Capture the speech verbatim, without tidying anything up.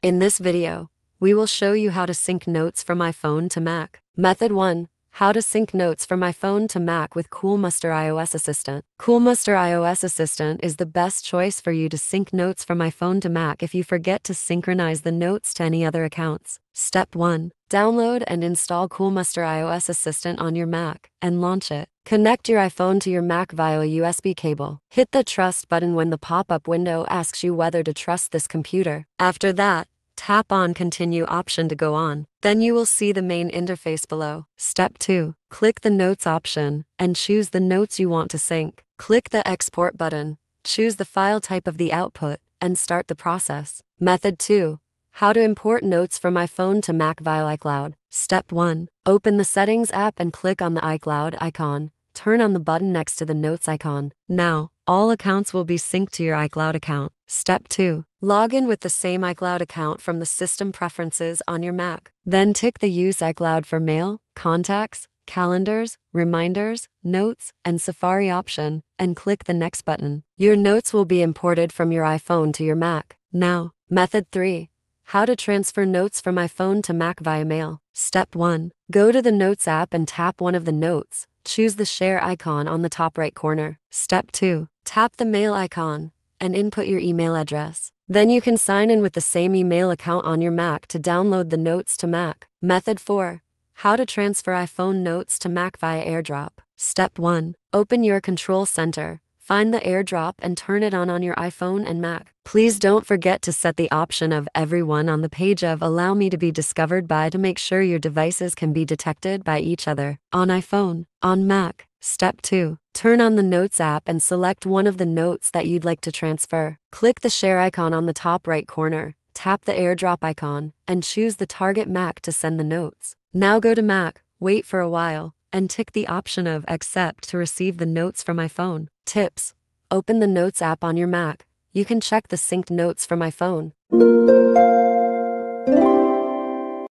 In this video, we will show you how to sync notes from iPhone to Mac. Method one. How to sync notes from iPhone to Mac with Coolmuster iOS Assistant. Coolmuster iOS Assistant is the best choice for you to sync notes from iPhone to Mac if you forget to synchronize the notes to any other accounts. Step one. Download and install Coolmuster iOS Assistant on your Mac and launch it. Connect your iPhone to your Mac via a U S B cable. Hit the Trust button when the pop-up window asks you whether to trust this computer. After that, tap on Continue option to go on. Then you will see the main interface below. Step two. Click the Notes option and choose the notes you want to sync. Click the Export button, choose the file type of the output, and start the process. Method two. How to import notes from iPhone to Mac via iCloud. Step one. Open the Settings app and click on the iCloud icon. Turn on the button next to the notes icon. Now, all accounts will be synced to your iCloud account. Step two. Log in with the same iCloud account from the System Preferences on your Mac. Then tick the Use iCloud for Mail, Contacts, Calendars, Reminders, Notes, and Safari option, and click the Next button. Your notes will be imported from your iPhone to your Mac. Now, Method three. How to transfer notes from iPhone to Mac via mail. Step one. Go to the Notes app and tap one of the notes. Choose the share icon on the top right corner. Step two. Tap the mail icon and input your email address. Then you can sign in with the same email account on your Mac to download the notes to Mac. Method four. How to transfer iPhone notes to Mac via AirDrop. Step one. Open your Control Center, find the AirDrop and turn it on on your iPhone and Mac. Please don't forget to set the option of Everyone on the page of Allow me to be discovered by to make sure your devices can be detected by each other. On iPhone, on Mac. Step two. Turn on the Notes app and select one of the notes that you'd like to transfer. Click the share icon on the top right corner, tap the AirDrop icon, and choose the target Mac to send the notes. Now go to Mac, wait for a while, and tick the option of Accept to receive the notes from iPhone. Tips. Open the Notes app on your Mac. You can check the synced notes from iPhone.